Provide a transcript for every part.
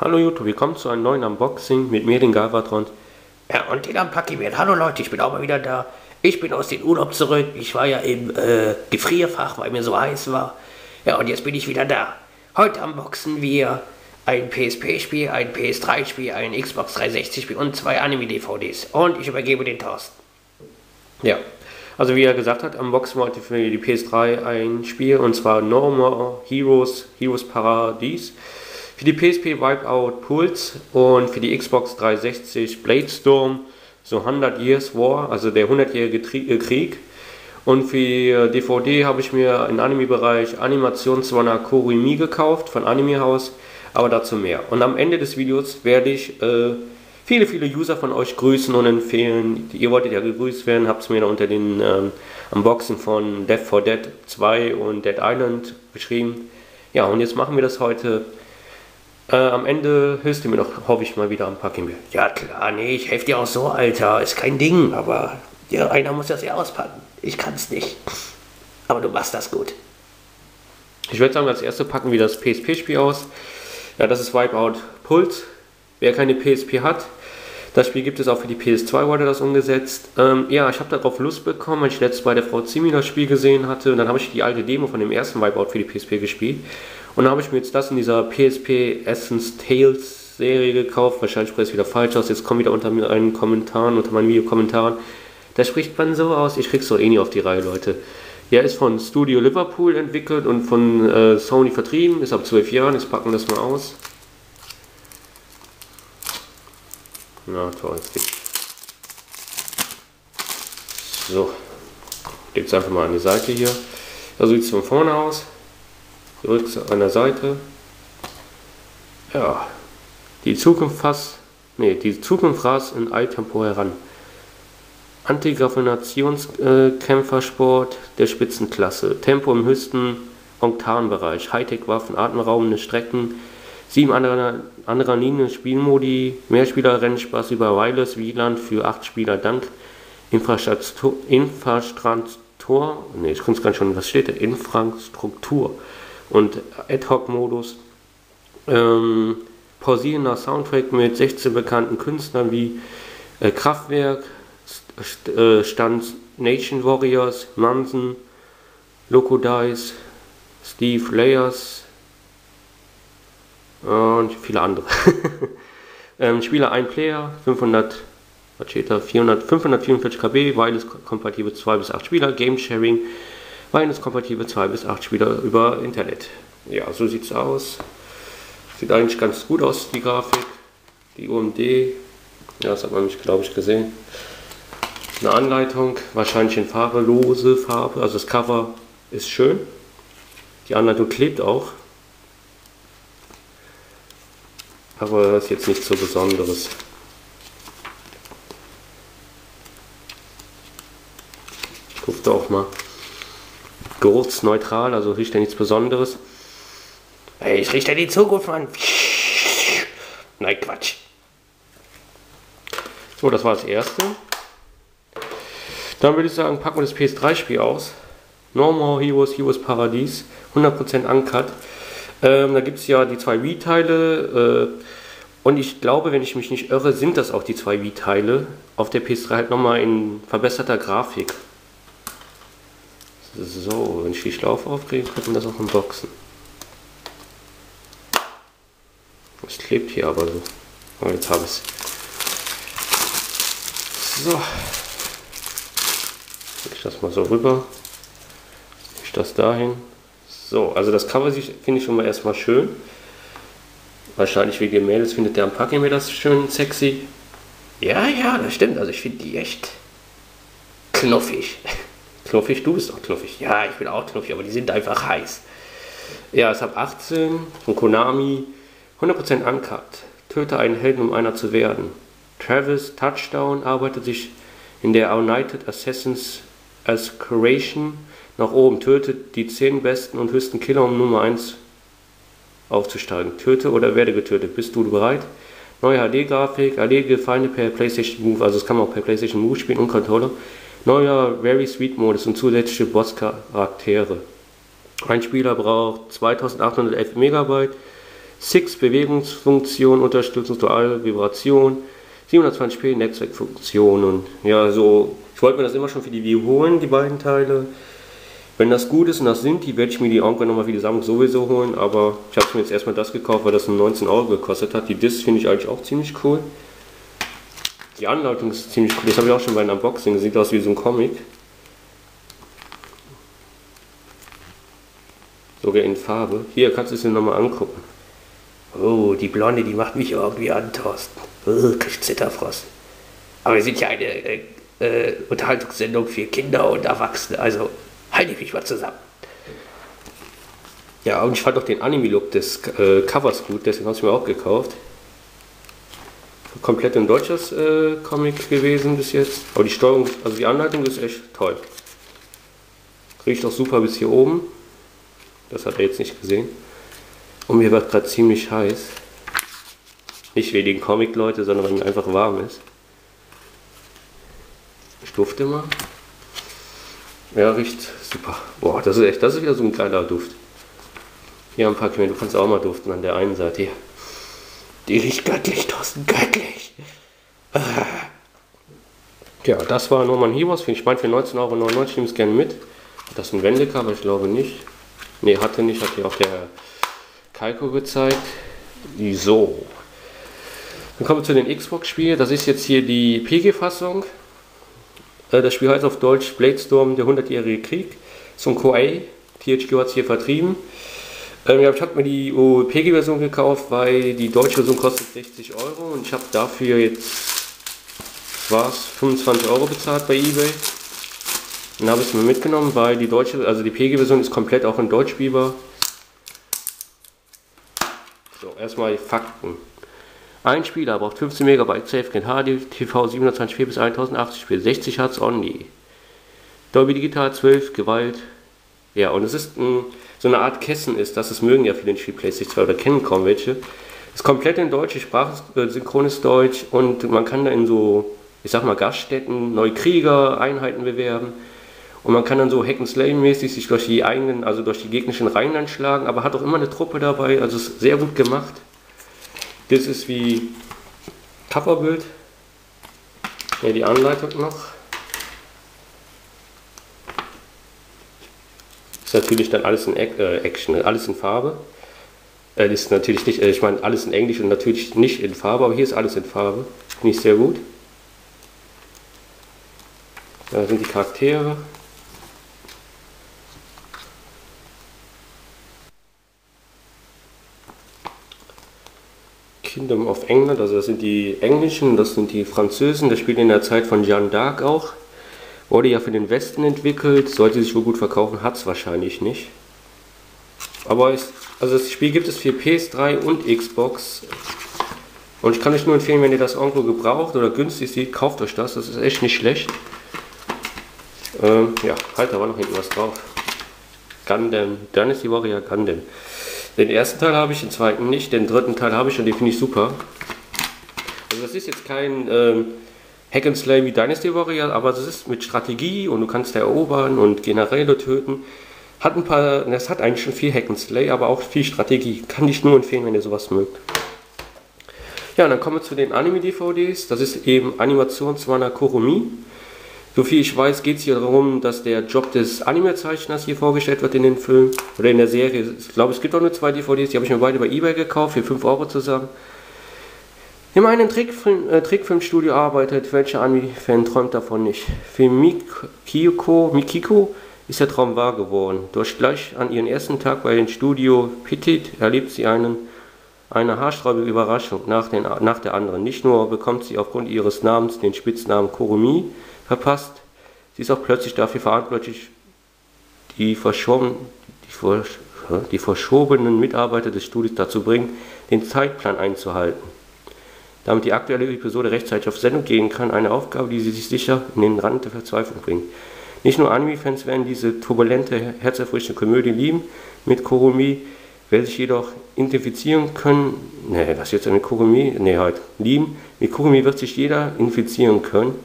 Hallo YouTube, willkommen zu einem neuen Unboxing mit mir, den Galvatron. Ja, und den Unpackieren. Hallo Leute, ich bin auch mal wieder da. Ich bin aus dem Urlaub zurück. Ich war ja im Gefrierfach, weil mir so heiß war. Ja, und jetzt bin ich wieder da. Heute unboxen wir ein PSP-Spiel, ein PS3-Spiel, ein Xbox 360-Spiel und zwei Anime-DVDs. Und ich übergebe den Torsten. Ja, also wie er gesagt hat, unboxen wir heute für die PS3 ein Spiel, und zwar No More Heroes, Heroes Paradies. Für die PSP Wipeout Pulse und für die Xbox 360 Bladestorm, so 100 Years War, also der 100-jährige Krieg. Und für DVD habe ich mir im Anime-Bereich Animation Runner Kuromi gekauft von Anime House, aber dazu mehr. Und am Ende des Videos werde ich viele User von euch grüßen und empfehlen. Ihr wolltet ja gegrüßt werden, habt es mir da unter den Unboxing von Death for Dead 2 und Dead Island geschrieben. Ja, und jetzt machen wir das heute. Am Ende hilfst du mir noch, hoffe ich mal wieder, ein paar Kinder. Ja klar, nee, ich helfe dir auch so, Alter. Ist kein Ding, aber ja, einer muss das ja auspacken. Ich kann es nicht. Aber du machst das gut. Ich würde sagen, als Erste packen wir das PSP-Spiel aus. Ja, das ist Wipeout Pulse. Wer keine PSP hat, das Spiel gibt es auch für die PS2, wurde das umgesetzt. Ja, ich habe darauf Lust bekommen, als ich letztes bei der Frau Zimi das Spiel gesehen hatte. Und dann habe ich die alte Demo von dem ersten Wipeout für die PSP gespielt. Und dann habe ich mir jetzt das in dieser PSP Essence Tales Serie gekauft. Wahrscheinlich spricht es wieder falsch aus. Jetzt kommen wieder unter meinen Kommentaren, unter meinen Videokommentaren. Da spricht man so aus. Ich krieg's doch eh nie auf die Reihe, Leute. Der ist von Studio Liverpool entwickelt und von Sony vertrieben. Ist ab 12 Jahren. Jetzt packen wir das mal aus. Na toll. So. Legt es einfach mal an die Seite hier. Da sieht es von vorne aus. An der Seite. Ja, die Zukunft fasst, nee, die Zukunft rast in Eiltempo heran. Antigrafinationskämpfersport der Spitzenklasse. Tempo im höchsten Oktanbereich. Hightech-Waffen, atemberaubende Strecken. 7 anderer Linien Spielmodi. Mehrspieler-Rennspaß über Wireless WLAN für 8 Spieler dank Infrastruktur. Ne, ich kann es gar nicht schon, was steht da? Infrastruktur. Und Ad-Hoc-Modus, pausierender Soundtrack mit 16 bekannten Künstlern wie Kraftwerk, Nation Warriors, Manson, Loco Dice, Steve Layers und viele andere. Spieler 1 Player, 544 KB, wireless kompatible 2 bis 8 Spieler, Game Sharing. Wireless-kompatible 2 bis 8 Spieler über Internet. Ja, so sieht es aus. Sieht eigentlich ganz gut aus, die Grafik. Die UMD. Ja, das hat man mich, glaube ich, gesehen. Eine Anleitung. Wahrscheinlich in farblose Farbe. Also das Cover ist schön. Die Anleitung klebt auch. Aber das ist jetzt nichts so Besonderes. Guckt auch mal. Geruchsneutral, also riecht ja nichts Besonderes. Hey, ich rieche ja die Zukunft an. Nein, Quatsch. So, das war das Erste. Dann würde ich sagen, packen wir das PS3-Spiel aus. No More Heroes, Heroes Paradies. 100% uncut. Da gibt es ja die 2 Wii-Teile. Und ich glaube, wenn ich mich nicht irre, sind das auch die 2 Wii-Teile. Auf der PS3 halt nochmal in verbesserter Grafik. So, wenn ich die Schlaufe aufkriege, könnte man das auch unboxen. Das klebt hier aber so. Oh, jetzt habe ich es. So. Lege ich das mal so rüber. Lege ich das dahin. So, also das Cover finde ich schon mal erstmal schön. Wahrscheinlich wegen den Mädels findet der Unpacking mir das schön sexy. Ja, ja, das stimmt. Also ich finde die echt knuffig. Knuffig, du bist auch knuffig. Ja, ich bin auch knuffig, aber die sind einfach heiß. Ja, es ist ab 18 von Konami. 100% uncut. Töte einen Helden, um einer zu werden. Travis Touchdown arbeitet sich in der United Assassins als Curation nach oben. Tötet die 10 besten und höchsten Killer, um Nummer 1 aufzusteigen. Töte oder werde getötet. Bist du bereit? Neue HD-Grafik, erledige Feinde per PlayStation Move. Also, das kann man auch per PlayStation Move spielen und Controller. Neuer Very Sweet Modus und zusätzliche Boss-Charaktere. Ein Spieler braucht 2800 MB, 6 Bewegungsfunktionen, Unterstützung, duale Vibration, 720p Netzwerkfunktionen. Ja, so, ich wollte mir das immer schon für die Wii holen, die beiden Teile. Wenn das gut ist und das sind, die werde ich mir die irgendwann nochmal für die Sammlung sowieso holen, aber ich habe mir jetzt erstmal das gekauft, weil das nur 19 Euro gekostet hat. Die Disc finde ich eigentlich auch ziemlich cool. Die Anleitung ist ziemlich cool, das habe ich auch schon bei einem Unboxing, das sieht aus wie so ein Comic. Sogar in Farbe. Hier, kannst du es dir nochmal angucken. Oh, die Blonde, die macht mich irgendwie an, Torsten. Oh, krieg Zitterfrost. Aber wir sind ja eine Unterhaltungssendung für Kinder und Erwachsene, also halte ich mich mal zusammen. Ja, und ich fand auch den Anime-Look des Covers gut, deswegen habe ich mir auch gekauft. Komplett ein deutsches Comic gewesen bis jetzt. Aber die Steuerung, also die Anleitung ist echt toll. Riecht auch super bis hier oben. Das hat er jetzt nicht gesehen. Und mir war es gerade ziemlich heiß. Nicht wegen Comic-Leute, sondern weil mir einfach warm ist. Ich dufte mal. Ja, riecht super. Boah, das ist echt, das ist wieder so ein geiler Duft. Hier ein paar Kinder, du kannst auch mal duften an der einen Seite. Hier. Die riecht göttlich, Torsten, göttlich. Ah. Ja, das war No More Heroes. Ich meine, für 19,99 Euro nehme ich es gerne mit. Hat das ein Wendecover? Ich glaube nicht. Ne, hatte nicht, hat hier auch der Kaiko gezeigt. So. Dann kommen wir zu den Xbox-Spielen. Das ist jetzt hier die PG-Fassung. Das Spiel heißt auf Deutsch Bladestorm, der 100-jährige Krieg. Zum Koei. THQ hat es hier vertrieben. Ich habe mir die PG-Version gekauft, weil die deutsche Version kostet 60 Euro und ich habe dafür jetzt, was, 25 Euro bezahlt bei eBay. Dann habe ich es mir mitgenommen, weil die deutsche, also die PG-Version ist komplett auch in Deutsch spielbar. So, erstmal die Fakten. Ein Spieler braucht 15 MB Savekind HD, TV 720p bis 1080p, 60 Hz only. Dolby Digital 12, Gewalt. Ja, und es ist ein, so eine Art Kessen ist, das mögen ja viele Spielplays sich zwar oder kennen kaum welche. Ist komplett in Deutsch, die Sprache synchron ist Deutsch und man kann da in so, ich sag mal, Gaststätten, neue Krieger, Einheiten bewerben. Und man kann dann so Hack'n'Slay-mäßig sich durch die eigenen, also durch die gegnerischen Reihen dann schlagen, aber hat auch immer eine Truppe dabei, also ist sehr gut gemacht. Das ist wie Coverbild. Ja, die Anleitung noch. Natürlich dann alles in Action, alles in Farbe. Das ist natürlich nicht, ich meine alles in Englisch und natürlich nicht in Farbe, aber hier ist alles in Farbe. Finde ich sehr gut. Da sind die Charaktere. Kingdom of England, also das sind die Englischen, das sind die Französen. Das spielt in der Zeit von Jeanne d'Arc auch. Wurde ja für den Westen entwickelt, sollte sich wohl gut verkaufen, hat es wahrscheinlich nicht. Aber ist, also das Spiel gibt es für PS3 und Xbox. Und ich kann euch nur empfehlen, wenn ihr das irgendwo gebraucht oder günstig seht, kauft euch das. Das ist echt nicht schlecht. Ja, halt, da war noch hinten was drauf. Gundam, Dynasty Warrior Gundam. Den ersten Teil habe ich, den zweiten nicht, den dritten Teil habe ich und den finde ich super. Also das ist jetzt kein Hack and Slay wie Dynasty Warrior, aber es ist mit Strategie und du kannst erobern und Generäle töten. Hat ein paar, das hat eigentlich schon viel Hack and Slay, aber auch viel Strategie. Kann ich nur empfehlen, wenn ihr sowas mögt. Ja, und dann kommen wir zu den Anime-DVDs. Das ist eben Animation Runner Kuromi. Soviel ich weiß, geht es hier darum, dass der Job des Anime-Zeichners hier vorgestellt wird in den Film oder in der Serie. Ich glaube, es gibt auch nur 2 DVDs, die habe ich mir beide bei eBay gekauft, für 5 Euro zusammen. In einem Trickfilmstudio arbeitet, welcher Anime-Fan träumt davon nicht? Für Mikiko ist der Traum wahr geworden. Durch gleich an ihren ersten Tag bei dem Studio Petit erlebt sie eine haarsträubende Überraschung nach der anderen. Nicht nur bekommt sie aufgrund ihres Namens den Spitznamen Kuromi verpasst, sie ist auch plötzlich dafür verantwortlich, die verschobenen Mitarbeiter des Studios dazu bringen, den Zeitplan einzuhalten. Damit die aktuelle Episode rechtzeitig auf Sendung gehen kann, eine Aufgabe, die sie sich sicher in den Rand der Verzweiflung bringt. Nicht nur Anime-Fans werden diese turbulente, herzerfrischende Komödie lieben. Mit Kuromi werden sich jedoch identifizieren können. Ne, was jetzt mit Kuromi? Ne, halt. Lieben. Mit Kuromi wird sich jeder identifizieren können,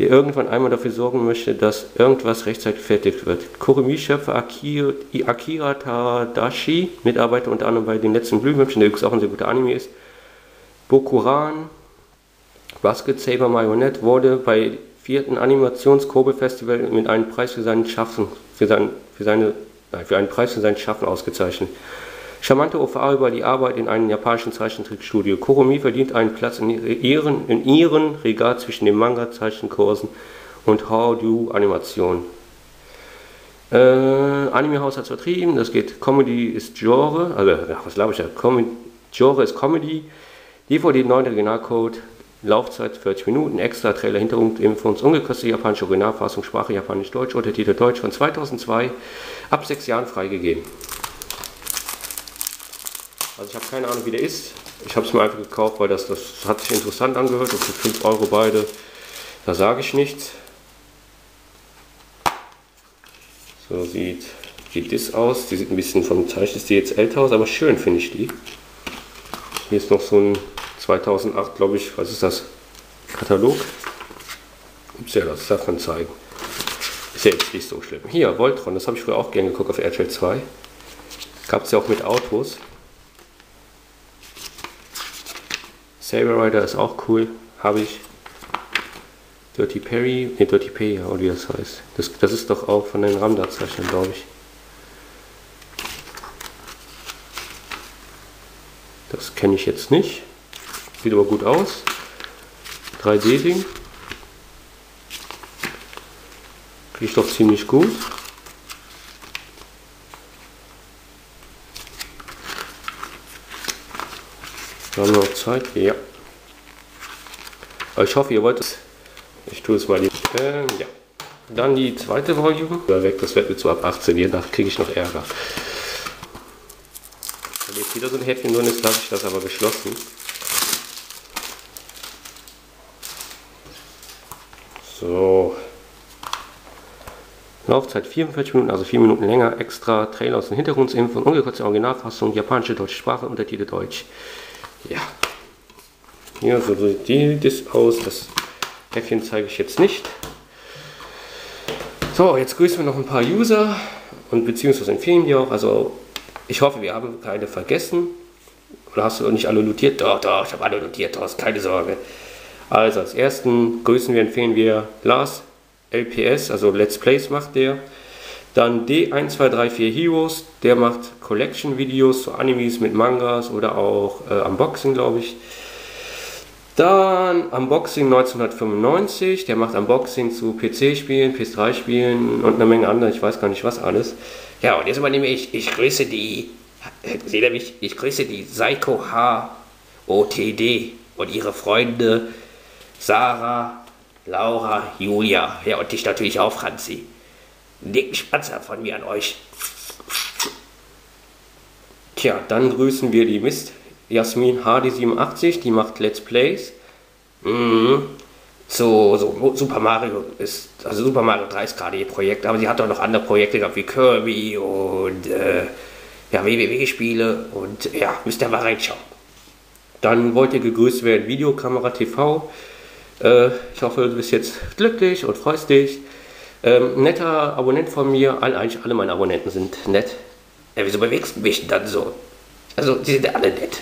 der irgendwann einmal dafür sorgen möchte, dass irgendwas rechtzeitig fertig wird. Kuromi-Schöpfer Akira Tadashi, Mitarbeiter unter anderem bei den letzten Blühwürmchen, der übrigens auch ein sehr guter Anime ist, Bokuran, Basket Saber Marionette, wurde bei 4. Animationskurbelfestival mit einem Preis für seinen Schaffen, für einen Preis für sein Schaffen ausgezeichnet. Charmante OVA über die Arbeit in einem japanischen Zeichentrickstudio. Kuromi verdient einen Platz in ihrem Regal zwischen den Manga-Zeichenkursen und How-Do-Animationen. Anime House hat es vertrieben, das geht. Comedy ist Genre, Genre ist Comedy. DVD 9 Originalcode, Laufzeit 40 Minuten, extra Trailer, Hintergrundinfos, ungekürzte japanische Originalfassung, Sprache Japanisch-Deutsch, Untertitel Deutsch, von 2002, ab 6 Jahren freigegeben. Also ich habe keine Ahnung, wie der ist. Ich habe es mir einfach gekauft, weil das hat sich interessant angehört. Und für 5 Euro beide, da sage ich nichts. So sieht die Disc aus. Die sieht ein bisschen vom Zeichenstil jetzt älter aus, aber schön finde ich die. Hier ist noch so ein 2008, glaube ich, was ist das? Katalog. Ups, ja, das darf man zeigen. Ist ja jetzt nicht so schlimm. Hier, Voltron, das habe ich früher auch gerne geguckt auf Airtrail 2. Gab es ja auch mit Autos. Saber Rider ist auch cool, habe ich. Dirty Perry, ja, oder wie das heißt. Das ist doch auch von den Ramda-Zeichnern, glaube ich. Das kenne ich jetzt nicht. Sieht aber gut aus. 3D-Ding. Riecht doch ziemlich gut. Haben wir noch Zeit? Ja. Aber ich hoffe, ihr wollt es. Ich tue es mal lieber. Ja. Dann die zweite Volume. Weg, das wird mir zu ab 18. Je nach kriege ich noch Ärger. Wenn jetzt wieder so ein Häppchen drin ist, lasse ich das aber geschlossen. So. Laufzeit 44 Minuten, also 4 Minuten länger. Extra Trailer aus den Hintergrundinfos, ungekürzte Originalfassung, japanische deutsche Sprache, Untertitel Deutsch. Ja, hier so sieht die Disc aus. Das Häppchen zeige ich jetzt nicht. So, jetzt grüßen wir noch ein paar User und beziehungsweise empfehlen die auch. Also, ich hoffe, wir haben keine vergessen. Oder hast du nicht alle notiert? Doch, doch, ich habe alle notiert, Torsten, keine Sorge. Also, als ersten grüßen wir, empfehlen wir Lars, LPS, also Let's Plays macht der. Dann D1234 Heroes, der macht Collection-Videos zu Animes mit Mangas oder auch Unboxing, glaube ich. Dann Unboxing 1995, der macht Unboxing zu PC-Spielen, PS3-Spielen und einer Menge anderer, ich weiß gar nicht was alles. Ja, und jetzt übernehme ich, ich grüße die Psycho HOTD und ihre Freunde Sarah, Laura, Julia, ja und dich natürlich auch, Franzi. Einen dicken Spatzer von mir an euch. Tja, dann grüßen wir die Mist Jasmin HD87, die macht Let's Plays. So Super Mario ist, also Super Mario 3 ist gerade ihr Projekt, aber sie hat doch noch andere Projekte gehabt wie Kirby und ja, WWW-Spiele und ja, müsst ihr mal reinschauen. Dann wollt ihr gegrüßt werden, Videokamera TV. Ich hoffe, du bist jetzt glücklich und freust dich. Netter Abonnent von mir, eigentlich alle meine Abonnenten sind nett. Ja, wieso bewegst du mich dann so? Also, die sind ja alle nett.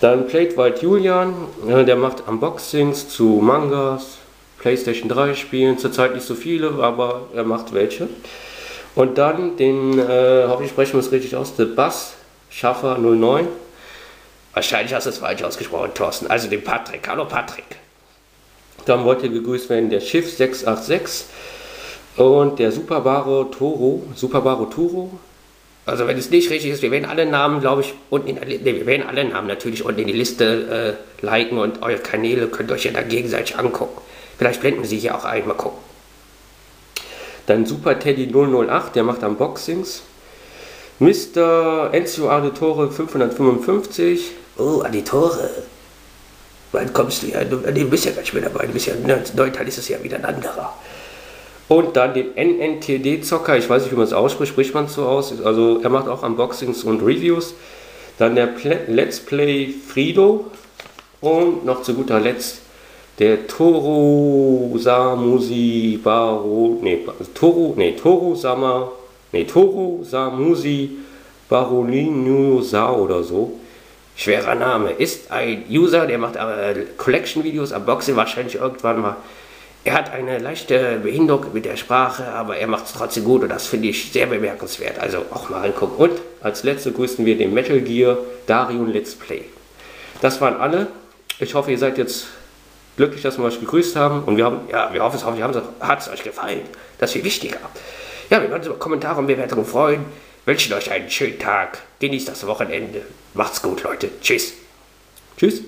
Dann Platewald Julian, der macht Unboxings zu Mangas, PlayStation 3 Spielen, zurzeit nicht so viele, aber er macht welche. Und dann den, hoffentlich sprechen wir es richtig aus, The Bass Schaffer 09. Wahrscheinlich hast du es falsch ausgesprochen, Torsten. Also den Patrick, hallo Patrick. Dann wollte gegrüßt werden der Schiff 686 und der Superbaro Toro. Also wenn es nicht richtig ist, wir werden alle Namen, glaube ich, unten in der Liste liken und eure Kanäle könnt euch ja dann gegenseitig angucken. Vielleicht blenden sie hier auch ein, mal gucken. Dann Super Teddy 008, der macht Unboxings. Mr. Enzio Aditore 555. Oh, Aditore. Wann kommst du ja? Du bist ja gar nicht mehr dabei. Du bist ja neutral, ist es ja wieder ein anderer. Und dann den NNTD-Zocker. Ich weiß nicht, wie man es ausspricht. Spricht man es so aus? Also, er macht auch Unboxings und Reviews. Dann der Let's Play Frido. Und noch zu guter Letzt Der Toru Samusi Barolinyosa oder so. Schwerer Name. Ist ein User, der macht Collection-Videos, Unboxing wahrscheinlich irgendwann mal. Er hat eine leichte Behinderung mit der Sprache, aber er macht es trotzdem gut und das finde ich sehr bemerkenswert. Also auch mal angucken. Und als letzte grüßen wir den Metal Gear Darion Let's Play. Das waren alle. Ich hoffe, ihr seid jetzt glücklich, dass wir euch gegrüßt haben. Und wir hoffen, hat es euch gefallen. Das ist viel wichtiger. Ja, wir würden uns über Kommentare und Bewertungen freuen. Wünschen euch einen schönen Tag. Genießt das Wochenende. Macht's gut, Leute. Tschüss. Tschüss.